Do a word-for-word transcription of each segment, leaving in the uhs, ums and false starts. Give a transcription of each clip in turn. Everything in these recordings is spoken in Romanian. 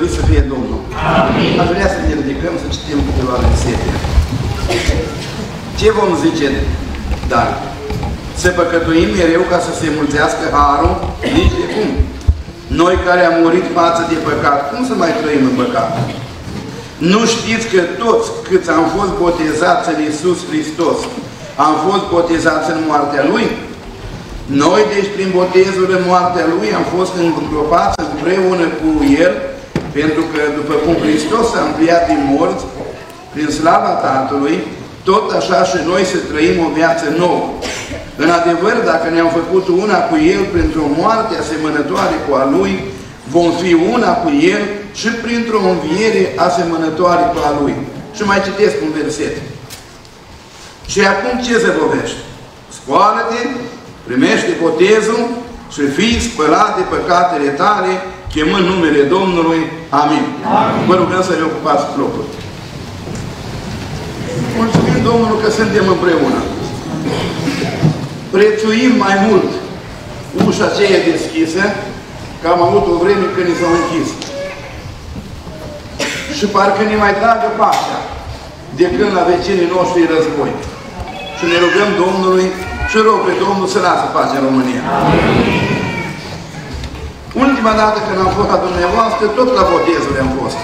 slăvit să fie Domnul. Amin. Aș vrea să ne ridicăm, să citim câteva versete. Ce vom zice, dar? Să păcătuim mereu ca să se mulțească harul? Nici de cum. Noi care am murit față de păcat, cum să mai trăim în păcat? Nu știți că toți câți am fost botezați în Iisus Hristos, am fost botezați în moartea Lui? Noi, deci, prin botezul în moartea Lui, am fost îngropați împreună cu El, pentru că, după cum Hristos a înviat din morți, prin slava Tatălui, tot așa și noi să trăim o viață nouă. În adevăr, dacă ne-am făcut una cu El printr-o moarte asemănătoare cu a Lui, vom fi una cu El și printr-o înviere asemănătoare cu a Lui. Și mai citesc un verset. Și acum ce zăbovești? Scoală-te, primește botezul și fii spălat de păcatele tale, chemând numele Domnului. Amin. Amin. Vă rugăm să ne ocupați locul. Mulțumim Domnul că suntem împreună. Prețuim mai mult ușa aceea deschisă, că am avut o vreme când ni s-au închis. Și parcă ne mai tragă pașa de când la vecinii noștri război. Și ne rugăm Domnului și rog pe Domnul să lasă pacea în România. Amin. Ultima dată când am fost la dumneavoastră, tot la botezul am fost.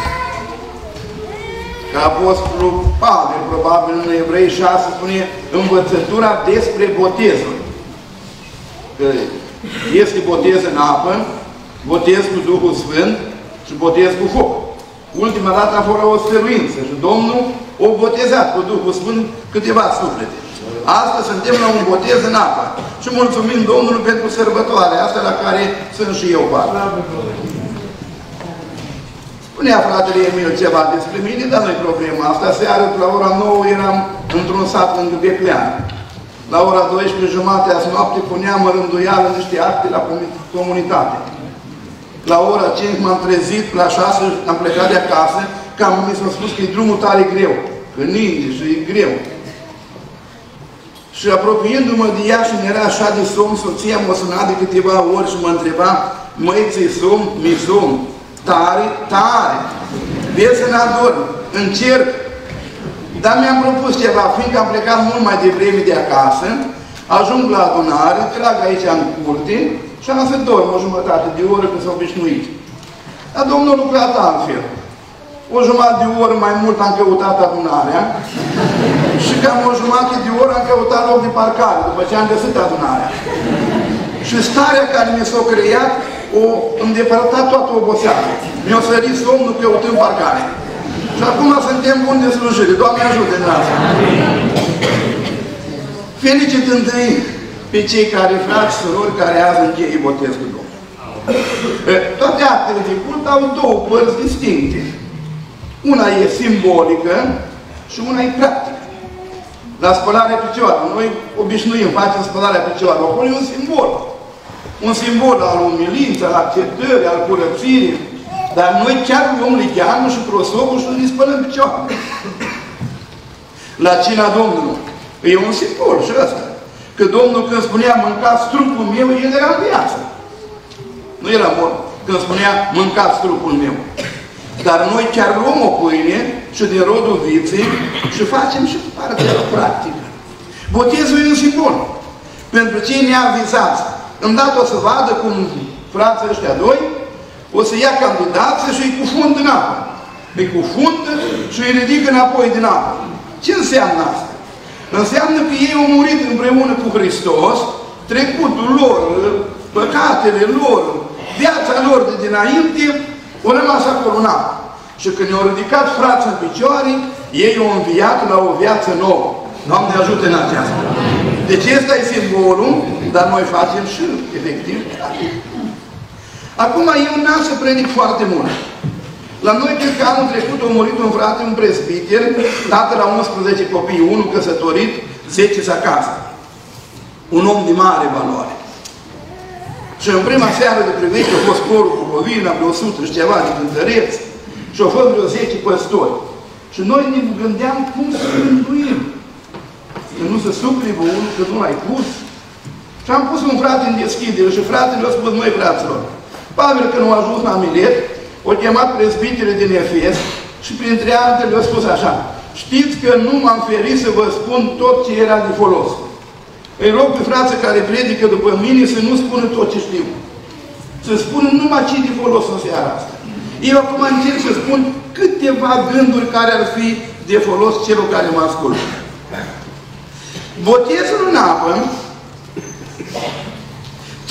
Că Apostolul Pavel, probabil în Evrei șase, spune învățătura despre botezul. Că este botez în apă, botez cu Duhul Sfânt și botez cu foc. Ultima dată a fost la o stăruință și Domnul o botezat cu Duhul Sfânt câteva suflete. Astăzi suntem la un botez în apă și mulțumim Domnului pentru sărbătoarea asta la care sunt și eu parte. Spunea fratele Emil ceva despre mine, dar nu-i problema asta. Seară, la ora nouă, eram într-un sat lângă Beclean. La ora douăsprezece și jumătate azi noapte puneam în rânduială niște acte la comunitate. La ora cinci m-am trezit, la șase am plecat de acasă, că mi s-a spus că e drumul tare greu, că ninge și e greu. Și apropiindu-mă de ea și mi-era așa de somn, soția m-a sunat de câteva ori și mă întreba, măi, ți-i somn? Mi-i somn. Tare, tare. Vezi să n-adorm. Încerc. Dar mi-am propus ceva, fiindcă am plecat mult mai devreme de acasă, ajung la adunare, trag aici în curte și am să dorm o jumătate de oră când s-a obișnuit. Dar Domnul a lucrat altfel. O jumătate de oră mai mult am căutat adunarea și cam o jumătate de oră am căutat loc de parcare, după ce am găsit adunarea. Și starea care mi s-a creat, o îndepărtat toată oboseala. Mi-a sărit somnul căutând parcare. Și acum suntem buni de slujire. Doamne ajută în asta. Felicit întâi pe cei care, frați, surori, care azi încheie botezul cu Domnul. Toate actele de cult au două părți distincte. Una e simbolică și una e practică. La spălarea picioarelor, noi obișnuim, facem spălarea picioarelor, acolo e un simbol. Un simbol al umilinței, al acceptării, al curățirii. Dar noi chiar luăm ligheanul și prosopul și ne spălăm picioarele. La cina Domnului e un simbol și ăsta. Că Domnul când spunea, mâncați trupul meu, el era în viață. Nu era mort când spunea, mâncați trupul meu. Dar noi chiar luăm o pâine și din rodul viței și facem și partea practică. Botezul e un simbol. Pentru cei neavizați, îndată o să vadă cum frații ăștia doi o să ia candidații și îi cufundă în apă. Îi cufundă și îi ridică înapoi din apă. Ce înseamnă asta? Înseamnă că ei au murit împreună cu Hristos, trecutul lor, păcatele lor, viața lor de dinainte, o rămas acolo în apă. Și când ne-au ridicat frații în picioare, ei au înviat la o viață nouă. Doamne ajută în aceasta. Deci ăsta e simbolul, dar noi facem și, efectiv. Acum, eu n-am să predic foarte mult. La noi, cred că anul trecut a murit un frate, un presbiter, tată la unsprezece copii, unul căsătorit, zece acasă. Un om de mare valoare. Și în prima seară de privești a fost corul cu Bovina, vreo o sută și ceva de cântăreți, și au fost vreo zece păstori. Și noi ne gândeam cum să gânduim. Că nu se suprivă unul, că nu l-ai pus. Și am pus un frate în deschidere și fratele a spus, măi, fraților, Pavel, când a ajuns la Milet, o chemat prezbitere din Efes și printre altele le-a spus așa: știți că nu m-am ferit să vă spun tot ce era de folos. Îi rog pe frații care predică după mine să nu spună tot ce știu. Să spună numai ce de folos în seara asta. Eu acum încerc să spun câteva gânduri care ar fi de folos celor care mă ascultă. Botezul în apă,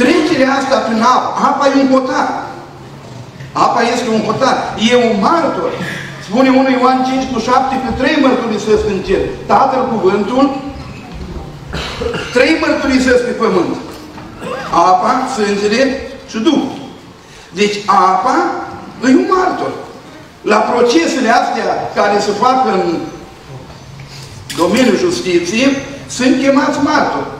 trecerea asta prin apă, apa e un hotar. Apa este un hotar, e un martor. Spune unu Ioan cinci cu șapte că trei mărturisesc în cer: Tatăl, Cuvântul, trei mărturisesc pe pământ. Apa, sângele și Duhul. Deci apa e un martor. La procesele astea care se fac în domeniul justiției, sunt chemați martori.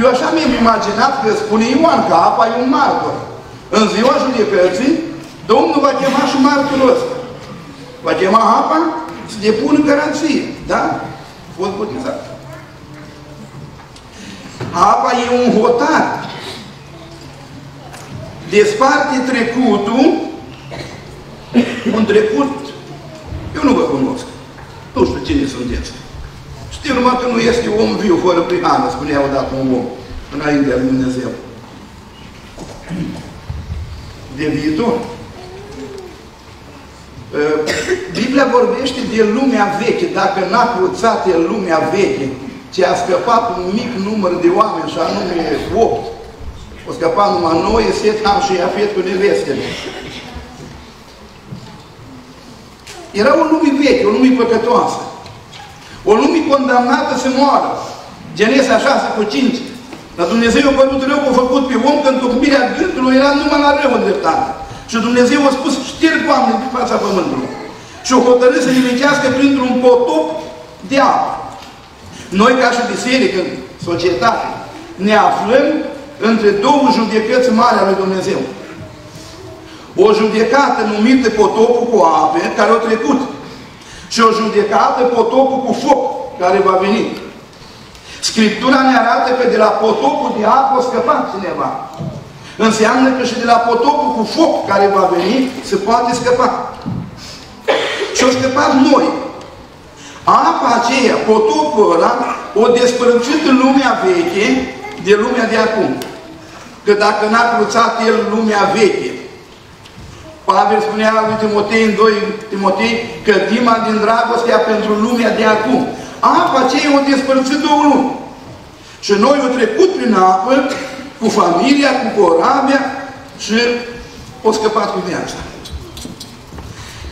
Eu așa mi-am imaginat că spune Ioan că apa e un martor. În ziua judecății, Domnul va chema și martorul ăsta. Va chema apa să depună garanție. Da? A fost botezat. Apa e un hotar. Desparte trecutul, un trecut, eu nu vă cunosc. Nu știu cine sunteți. Știu numai că nu este om viu fără prihană, spunea odată un om, înaintea lui Dumnezeu. De viitor. Biblia vorbește de lumea veche. Dacă n-a cruțat el lumea veche, ce a scăpat un mic număr de oameni, și anume opt, o scăpat numai Noe, Set, Ham și Iafet cu nevestele. Era o lume veche, o lume păcătoasă. O lume condamnată să moară. Genesa șase cu cinci. Dar Dumnezeu a părut rău că a făcut pe om, că întocmirea gândului era numai la rău îndreptată. Și Dumnezeu a spus: șterg oameni pe fața pământului. Și o hotărât să nimicească printr-un potop de apă. Noi, ca și biserică, societate, ne aflăm între două judecăți mari ale lui Dumnezeu. O judecată numită potopul cu ape, care a trecut. Și o judecată potopul cu foc, care va veni. Scriptura ne arată că de la potopul de apă a scăpat cineva. Înseamnă că și de la potopul cu foc care va veni se poate scăpa. Și-o scăpat noi. Apa aceea, potopul ăla, o despărțit în lumea veche de lumea de acum. Că dacă n-a cruțat el lumea veche, Pavel spunea lui Timotei, în doi Timotei, că dima din dragostea pentru lumea de acum. Apa aceea o despărțit două lumi. Și noi o trecut prin apă, cu familia, cu corabia, și o scăpat cu viața.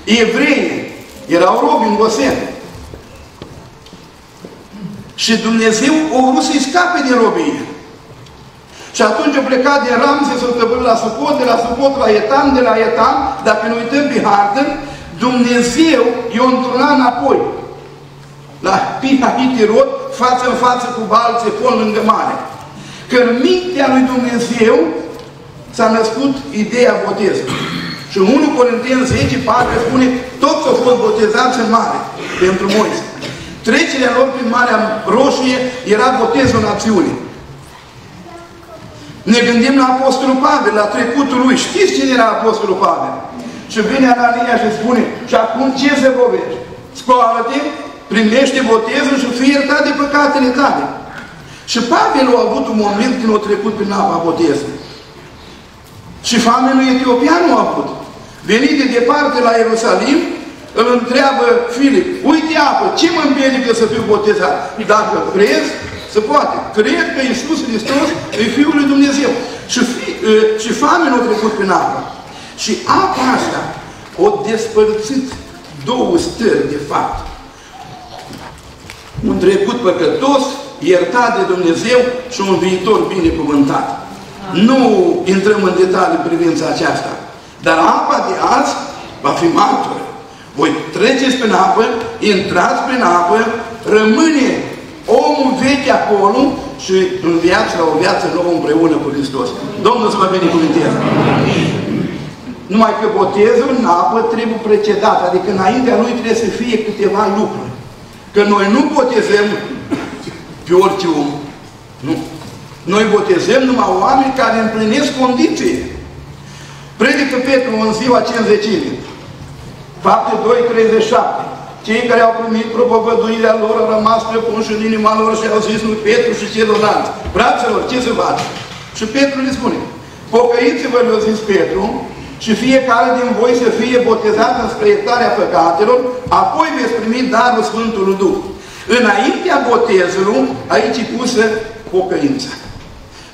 Evreii erau robi în Gosen. Și Dumnezeu o vrut să-i scape de robie. Și atunci a plecat de Ramse, s-a întâmplat la Sucot, de la Sucot la Etam, de la Etam, dacă ne uităm pe hartă, Dumnezeu i-o întruna înapoi. La Pihahirot, față în față cu Baal-Țefon lângă mare. Că în mintea lui Dumnezeu s-a născut ideea botezului. Și în unu Corinteni zece, patru spune: toți au fost botezați în mare, pentru Moise. Trecerea lor prin Marea Roșie era botezul națiunii. Ne gândim la Apostolul Pavel, la trecutul lui. Știți cine era Apostolul Pavel? Și vine Anania și spune: și acum ce se vorbește? Scoală-te, primește botezul și fii iertat de păcatele tale. Și Pavel a avut un moment când a trecut prin apa botezului. Și famenul etiopian a avut. Venit de departe la Ierusalim, îl întreabă Filip: uite apă, ce mă împiedică să fiu botezat? Dacă crezi, se poate. Cred că Iisus Hristos e Fiul lui Dumnezeu. Și, fi, și famenul a trecut prin apă. Și apa asta a despărțit două stări, de fapt. Un trecut păcătos, iertat de Dumnezeu, și un viitor binecuvântat. Nu intrăm în detalii în privința aceasta. Dar apa de azi va fi martoră. Voi treceți prin apă, intrați prin apă, rămâne omul vechi acolo și în viață, la o viață nouă împreună cu Hristos. Domnul să vă binecuvânteze! Numai că botezul în apă trebuie precedat, adică înaintea lui trebuie să fie câteva lucruri. Că noi nu botezăm pe orice om. Nu. Noi botezăm numai oameni care împlinesc condiții. Predică Petru în ziua cincizecimii, Fapte doi, treizeci și șapte. Cei care au primit propovăduirea lor au rămas prepunși în inima lor și au zis lui Petru și celorlalți: Fraților, ce se face? Și Petru le spune: Pocăiți-vă, le-a zis Petru, și fiecare din voi să fie botezat înspre iertarea păcatelor, apoi veți primi darul Sfântului Duh. Înaintea botezului, aici e pusă pocăința.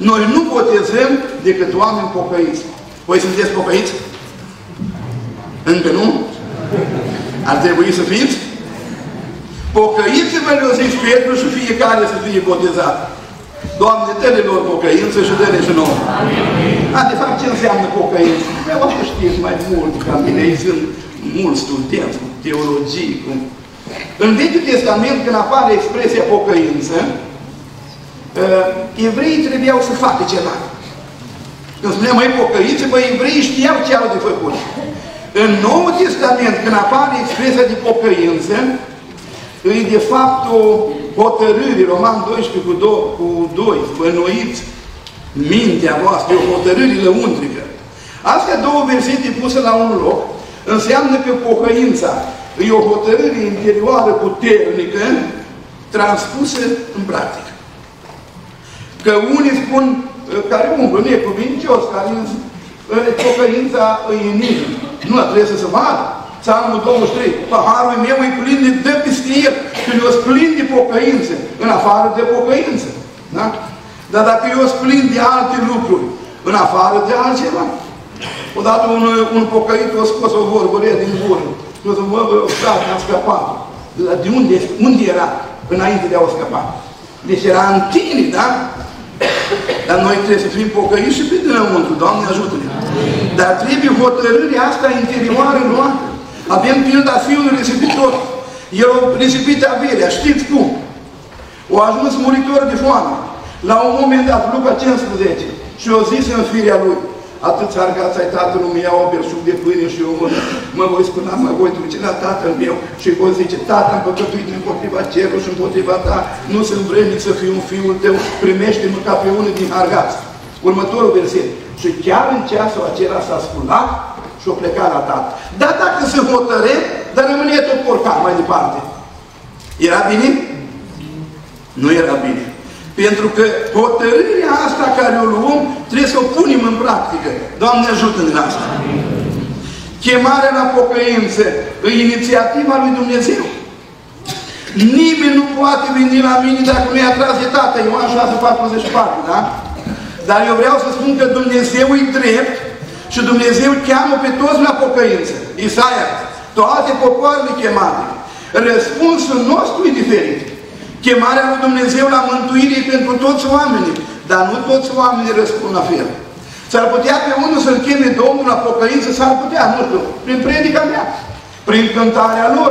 Noi nu botezăm decât oameni pocăiți. Voi sunteți pocăiți? Încă nu? Ar trebui să fiți? Pocăiți-vă, le-a zis Petru, și fiecare să fie botezat. Doamne, dă-le lor pocăință și dă-le și nouă. A, de fapt, ce înseamnă pocăință? Dumneavoastră știți mai mult ca mine, ei sunt mulți studenți cu teologie. Cu... În Vechiul Testament, când apare expresia pocăință, evreii trebuiau să facă ceva. Când spuneam, măi, pocăiți-vă, evreii știau ce au de făcut. În Noul Testament, când apare expresia de pocăință, îi de fapt o hotărâre, Roman doisprezece cu doi, bănuiți mintea voastră, o hotărâre lăuntrică. Astea două versete puse la un loc înseamnă că pocăința e o hotărâre interioară puternică transpusă în practică. Că unii spun, care umblă necuvincios, care pocăința e în inimă. Nu, trebuie să se vadă. Psalmul douăzeci și trei. Paharul meu e plin de dă peste el, că eu sunt plin de pocăință, în afară de pocăință. Da? Dar dacă eu sunt plin de alte lucruri, în afară de altceva. Odată un, un pocăit o scos o vorbă rea din gură. Spune să mă, frate, am scăpat. De unde, unde era înainte de a scăpa? Deci era în tine, da? Dar noi trebuie să fim pocăiți și pe dinăuntru. Doamne, ajută-ne! Dar trebuie hotărârea asta interioară luată. Avem pilda fiului risipitor. El a risipit averea, știți cum? O ajuns muritor de foame. La un moment dat, Luca cincisprezece, și o zis în firea lui: atât argați ai tatălui meu, iau o berșug de pâine și eu mă, mă voi spune, mă voi duce la tatăl meu și voi zice: Tată, am păcătuit împotriva cerului și împotriva ta, nu sunt vrednic să fiu un fiul tău, primește-mă ca pe unul din argați. Următorul verset. Și chiar în ceasul acela s-a sculat și o plecat la tatăl. Dar dacă se hotără, dar rămâne tot porcat mai departe. Era bine? Nu era bine. Pentru că hotărârea asta care o luăm, trebuie să o punem în practică. Doamne, ajută-ne la asta! Amin. Chemarea la pocăință e inițiativa lui Dumnezeu. Nimeni nu poate veni la mine dacă nu-i atras de Tatăl. Ioan șase, patruzeci și patru, da? Dar eu vreau să spun că Dumnezeu e drept și Dumnezeu cheamă pe toți la pocăință. Isaia, toate popoarele chemate. Răspunsul nostru e diferit. Chemarea lui Dumnezeu la mântuire e pentru toți oamenii, dar nu toți oamenii răspund la fel. S-ar putea pe unul să-l cheme Domnul la pocăință, s-ar putea, nu știu, prin predica mea, prin cântarea lor,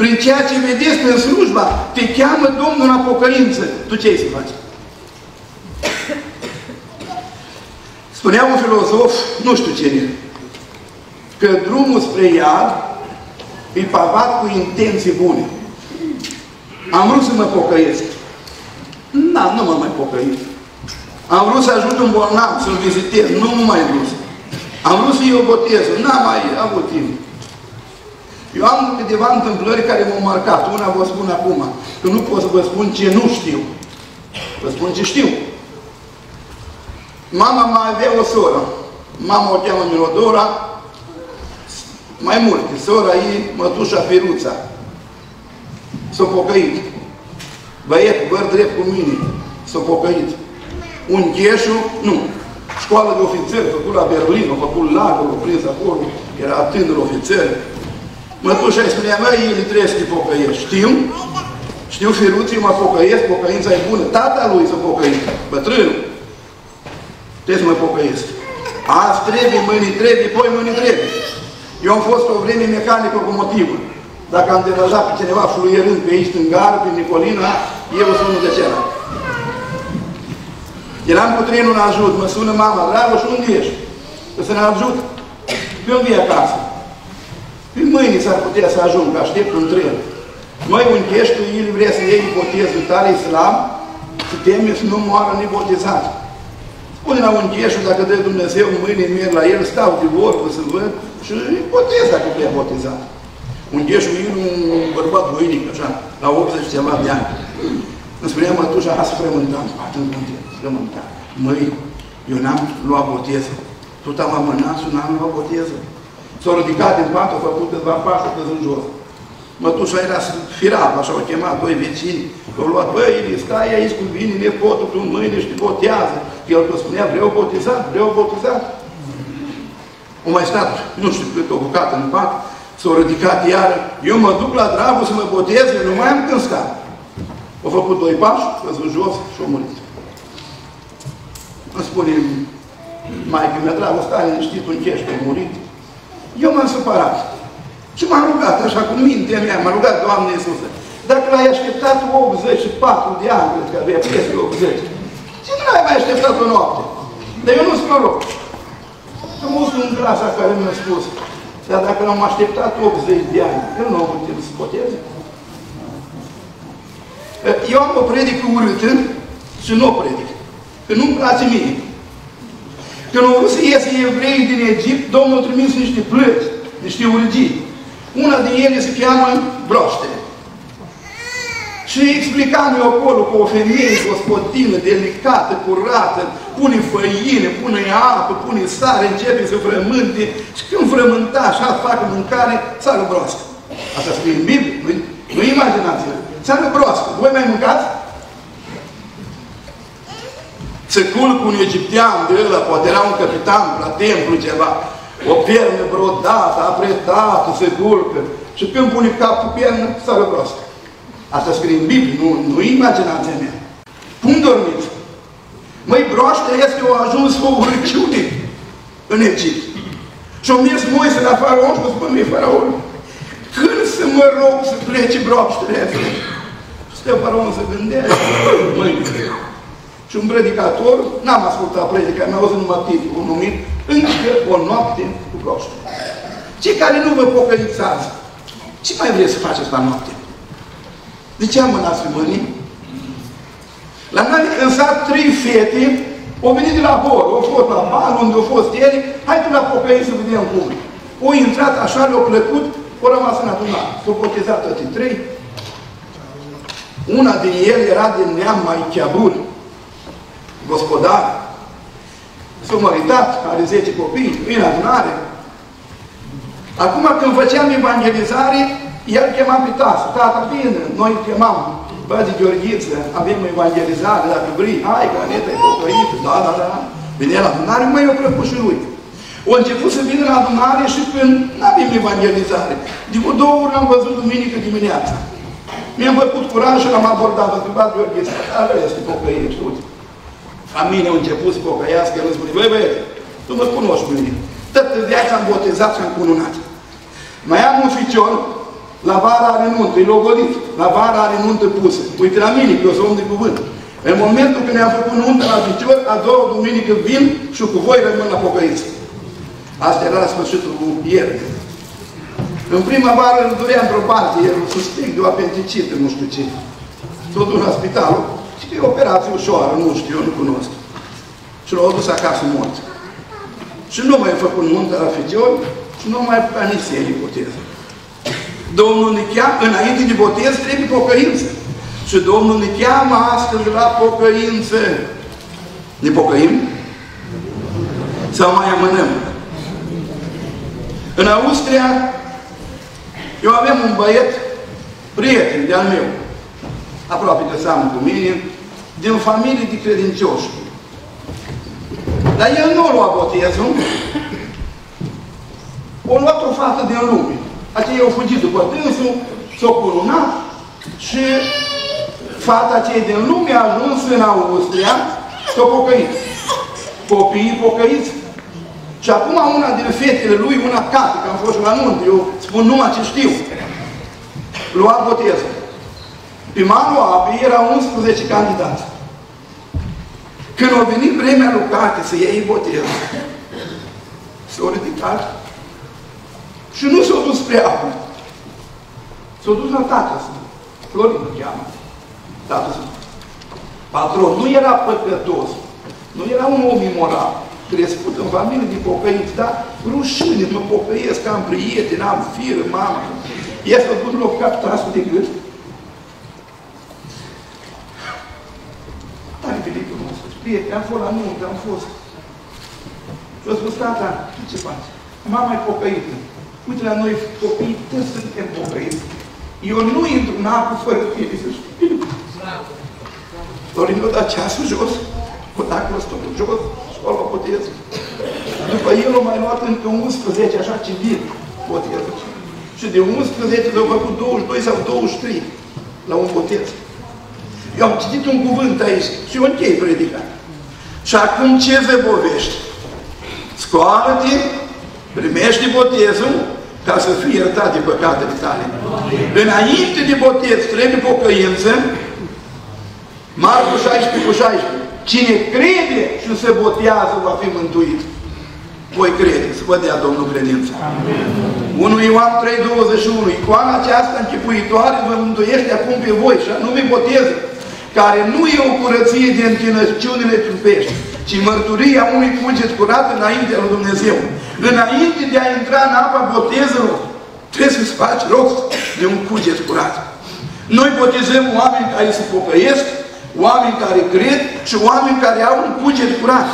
prin ceea ce vedeți, prin slujba, te cheamă Domnul la pocăință. Tu ce ai să faci? Spunea un filozof, nu știu ce e, că drumul spre iad e pavat cu intenții bune. Am vrut să mă pocăiesc. Da, nu mă mai pocăiesc. Am vrut să ajut un bolnav, să-l vizitez. Nu mă mai vrut. Am vrut să-i obotez. N-am mai avut timp. Eu am câteva întâmplări care m-au marcat. Una vă spun acum. Că nu pot să vă spun ce nu știu. Vă spun ce știu. Mama mai avea o soră. Mama o cheamă Milodora. Mai mult. Sora ei, mătușa Feruța. S-a pocăit. Băiet, vă drept cu mine. S-a pocăit. Un gheșu, nu. Școală de ofițeri, făcut la Berlin, a făcut lagul, a prins acolo, era tânăr ofițer. Mătușa îi spunea, măi, el trebuie să te pocăiești. Știu? Știu, Firuții, mă pocăiesc, pocăința e bună. Tata lui s-a pocăit, bătrânul. Trebuie să mă pocăiesc. Azi trebuie, mâine trebuie, poi mâine trebuie. Eu am fost o vreme mecanic locomotivă. Dacă am derajat pe cineva fluierând pe aici, în gară, pe Nicolina, eu sunt unul de celălalt. Eram cu trenul în ajut, mă sună mama, Dragoș, unde ești? Să ne ajut? Eu vii acasă. Pe mâine s-ar putea să ajung, că aștept un tren. Măi, un chești, el vrea să iei botezul tare islam, să teme să nu moară nebotezat. Pune la un cheșu, dacă dă Dumnezeu, mâine merg la el, stau de vorbă să-l văd și îi botez dacă e botezat. Un cheșu e un bărbat voinic, așa, la optzeci ceva de ani. Îmi spuneam atunci, azi frământam, patru-n frământam. Măi, eu n-am luat boteză. Tot am amânat și n-am luat boteză. S-a ridicat din pat, a făcut câteva pași, a căzut în jos. Mătușa era firavă, așa, au chemat doi vecini, au luat, băi, stai aici cu vine nepotul tu mâine și te botează. El îl spunea, vreau botezat, vreau botezat. O mai stat, nu știu cât, o bucată în pat, s-a ridicat iară, eu mă duc la Dragoș să mă botez, eu nu mai am când stat. Au făcut doi pași, a căzut jos și a murit. Îmi spune, maică-mea, Dragoș, stai liniștit, un chești, a murit. Eu m-am supărat. Și m-am rugat, așa, cu mintea mea, m-am rugat, Doamne Iisuse, dacă l-ai așteptat optzeci și patru de ani, cred că avea peste optzeci, ce nu l-ai mai așteptat o noapte? Dar eu nu-s proroc. Am fost un glas care mi-a spus, dar dacă l-am așteptat optzeci de ani, eu nu am putut să boteze. Eu am o predică urâtând și nu o predic. Că nu-mi place mie. Când au vrut să iese evreii din Egipt, Domnul a trimis niște plăci, niște urgii. Una din ele se cheamă broaștele. Și explicam eu acolo că o femeie gospodină, delicată, curată, pune făină, pune apă, pune sare, începe să frământe și când frământa așa, facă mâncare, sară broască. Asta scrie în Biblie, nu, nu imaginați-vă. Sară broască. Voi mai mâncați? Să culc un egiptean de ăla, poate era un capitan la templu ceva, o piernă brodată, apretată, se culcă și când pune capul piernă, sară broască. Asta scrie în Biblie, nu, nu imaginația mea. Cum dormiți? Măi, broaște este o ajuns o urăciune în Egipt. Și-o mers Moise la faraon și-o spune, măi, faraon, când să mă rog să plece broaștele astea? Și stă faraon să gândească, măi, și un predicator, n-am ascultat predica, mi-a auzit numai titlul numit, încă o noapte cu broaște. Cei care nu vă pocăiți azi, ce mai vreți să faceți la noapte? De ce amânați pe mâinii? La noi în sat, trei fete au venit de la bord, au fost la bar, unde au fost ele, hai tu la pocăiți să vedem cum. Au intrat așa, le-au plăcut, au rămas în adunare. S-au botezat toate trei. Una din ele era din neam mai chiar bun. Gospodar, s-a măritat, are zece copii, în adunare. Acum când făceam evangelizare, el chema pe tasă, tata, bine, noi chemam, băzi Gheorghiță, avem evangelizare, dacă vrei, hai, că Aneta e pocăită, da, da, da. Vine la adunare, mai eu plăcut și lui. O început să vină la adunare și când n-avem evangelizare. De două ori am văzut duminică dimineața. Mi-am făcut curaj și l-am abordat, vă întrebat Gheorghiță, care este pocăită, știuți? La mine au început să pocăiască, el îmi spune, băi băieți, tu mă cunoști mine. Toată viața am botezat și am cununat. Mai am un ficior, la vara are nuntă, e logodit, la vara are nuntă pusă. Uite la mine, că eu sunt om de cuvânt. În momentul când ne-am făcut nuntă la ficior, a doua duminică vin și cu voi rămân la pocăiță. Asta era la sfârșitul ieri. În prima vară îl durea într-o parte, el suspect de o apendicită, nu știu ce. S-a dus la spitalul. Și e operație ușoară, nu știu, eu nu cunosc. Și l-au dus acasă mort. Și nu mai a făcut nuntă la ficior și nu mai a nici boteză. Domnul Nichea, înainte de botez, trebuie pocăință. Și Domnul ne cheamă astăzi la pocăință. Ne pocăim? Sau mai amânăm? În Austria, eu aveam un băiet prieten de-al meu. Aproape de seamă cu mine, din familie de credincioși. Dar el nu a luat botezul, o luat o fată din lume. Aceea i-au fugit după dânsul, s-au curunat și fata aceea din lume a ajuns în Austria, s-au pocăit. Copiii pocăiți. Și acum una din fetele lui, una cată, că am fost la nuntă, eu spun numai ce știu, lua botezul. Primarul apei era unsprezece candidați. Când a venit vremea lui Cate să iei botez, s-a ridicat și nu s-a dus spre apă. S-a dus la tata să Florin îl cheamă. Tata să patron, nu era păcătos. Nu era un om imoral, crescut în familie de pocăiți, dar rușine, mă pocăiesc, am prieteni, am firă, mamă. I-ați făcut loc cap trasul de gât. Tare Filipul nostru, prieteni, am fost la nuntă, am fost. Și-a spus, tata, tu ce faci? Mama e pocăită. Uite la noi copiii, toți suntem pocăiți. Eu nu intru în apă fără tine, să știu. Dorin o da ceasul jos, cu tacul stăpul jos, școala o botez. După el o mai luat încă unsprezece, așa civil, botez. Și de unsprezece l-au făcut douăzeci și doi sau douăzeci și trei la un botez. Eu am citit un cuvânt aici și eu închei predica. Și acum ce zăbovești? Scoală-te, primește botezul, ca să fii iertat de păcatele tale. Înainte de botez trebuie pocăință, Marcu șaisprezece cu șaisprezece. Cine crede și se botează va fi mântuit. Voi credeți, vă dea Domnul credința. Amin. unu Ioan trei, douăzeci și unu. Icoana aceasta închipuitoare vă mântuiește acum pe voi, și anume botezul, care nu e o curăție de întinăciunile trupești, ci mărturia unui cuget curat înaintea lui Dumnezeu. Înainte de a intra în apa botezului, trebuie să-ți faci rost de un cuget curat. Noi botezăm oameni care se pocăiesc, oameni care cred și oameni care au un cuget curat.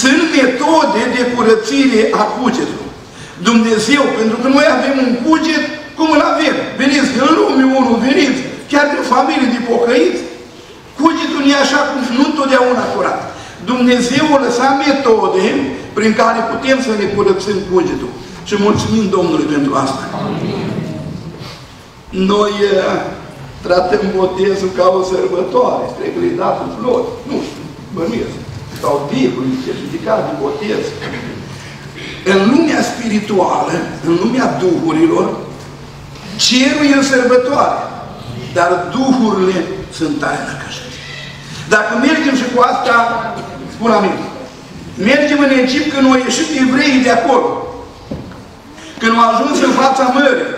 Sunt metode de curățire a cugetului. Dumnezeu, pentru că noi avem un cuget, cum îl avem? Veniți din lume, unul, veniți, chiar din familie de pocăiți. Cugetul e așa cum nu întotdeauna curat. Dumnezeu a lăsat metode prin care putem să ne curățim cugetul. Și mulțumim Domnului pentru asta. Amin. Noi uh, tratăm botezul ca o sărbătoare, trebuie dat cu flori, nu știu, bănuiesc, sau Biblie, certificat de botez. În lumea spirituală, în lumea duhurilor, cerul e în sărbătoare, dar duhurile sunt tare năcășite. Dacă mergem și cu asta, spun aminte, mergem în Egipt când au ieșit evreii de acolo, când au ajuns în fața mării.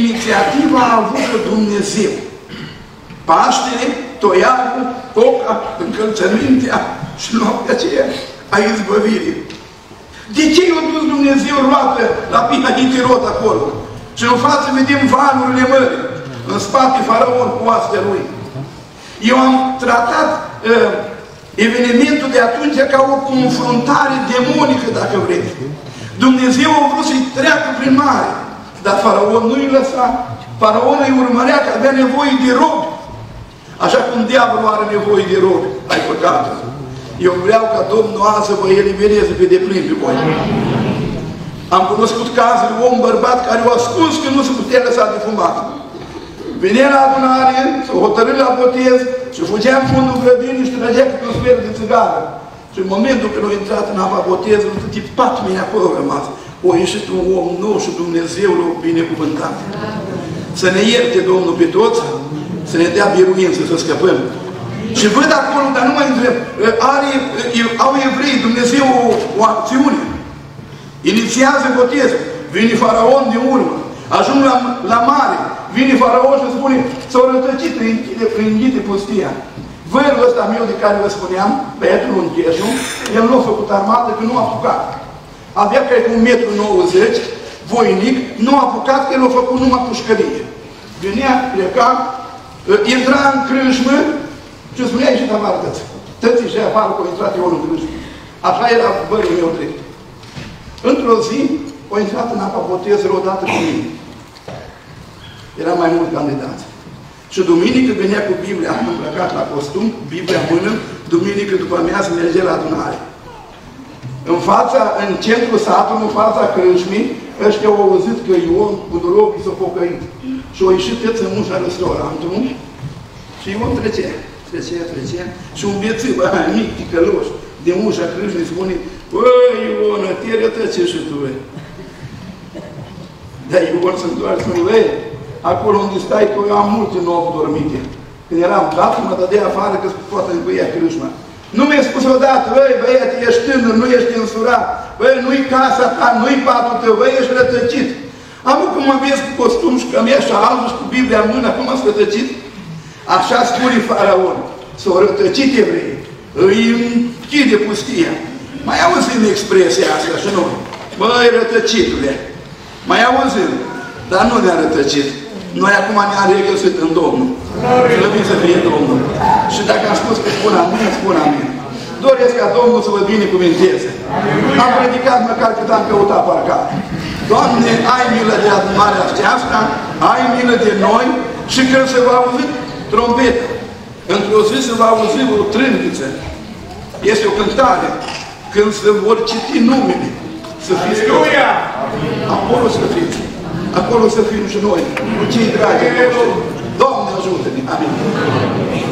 Inițiativa a avut Dumnezeu. Paștele, toiagul, coca, încălțămintea și noaptea aceea a izbăvirii. De ce i-a dus Dumnezeu roată la Pina Hitirot acolo? Și în față vedem valurile mării, în spate faraon cu oastea lui. Eu am tratat uh, evenimentul de atunci ca o confruntare demonică, dacă vreți. Dumnezeu a vrut să-i treacă prin mare. Dar faraon nu-i lăsa. Faraon îi urmărea că avea nevoie de rob. Așa cum diavolul are nevoie de rob. Ai păcatul. Eu vreau ca Domnul azi să vă elibereze pe deplin pe voi. Am cunoscut cazul om bărbat care o ascuns că nu se putea lăsa de fumat. Venea la adunare, s-o hotărâi la botez și fugea în fundul grădinii și trăgea câte o sferă de țigară. Și în momentul când a intrat în apa botezului, câte patru mii acolo au rămas. O ieșit un om nou și Dumnezeu l-a binecuvântat. Să ne ierte Domnul pe toți, să ne dea biruință, să scăpăm. Și văd acolo, dar nu mai întreb, are, au evrei, Dumnezeu o, o acțiune. Inițiază botezul, vine faraon de urmă, ajung la, la mare, vine faraon și spune, s-au rătăcit, înghite pustia. Vărul ăsta meu de care vă spuneam, băiatul Luncheșu, el nu a făcut armată că nu a apucat. Avea cred că un metru nouăzeci, voinic, nu a apucat că el a făcut numai pușcărie. Venea, pleca, intra în crâșmă și spunea ieșit afară tăți. Tății și afară că a intrat eu în crâșmă. Așa era vărul meu drept. Într-o zi, a intrat în apa botezului odată cu mine. Era mai mult candidați. Și duminică venea cu Biblia, am îmbrăcat la costum, Biblia mână, duminică după amiază merge la adunare. În fața, în centrul satului, în fața crâșmii, ăștia au auzit că Ion Buduroghi s-a pocăit. Și au ieșit tăți în ușa restaurantului și Ion trecea, trecea, trecea. Și un biețiv, aha, mic, ticăloș, din ușa crâșmii spune, băi, Ionă, te rătăce și tu, băi. Dar Ion se întoarce, băi, acolo unde stai, că eu am multe nopți dormite. Când eram patru, mă dădea afară că poate îngâia crâșma. Nu mi-ai spus odată, băi, băiat, ești tânăr, nu ești însurat, băi, nu-i casa ta, nu-i patul tău, băi, ești rătăcit. Am cum mă vezi cu costum și cămia și albă și cu Biblia în mână, acum m-ați rătăcit? Așa spune faraon. s-au rătăcit evreii, îi închide pustia. Mai auzim expresia asta și nu. Băi, rătăcitule, mai auzim, dar nu ne-a rătăcit. Noi acum ne-am regăsit în Domnul. Slăvit să fie Domnul. Și dacă am spus că spun amin, spun amin. Doresc ca Domnul să vă binecuvinteze. Am predicat măcar cât am căutat parcat. Doamne, ai milă de adunarea aceasta, ai milă de noi și când se va auzi trombetă, într-o zi se va auzi o trâmbiță. Este o cântare. Când se vor citi numele, să fiți toți. Acolo să fiți. Acolo să fim și noi, cu cei dragi. Doamne, ajută-ne! Amin!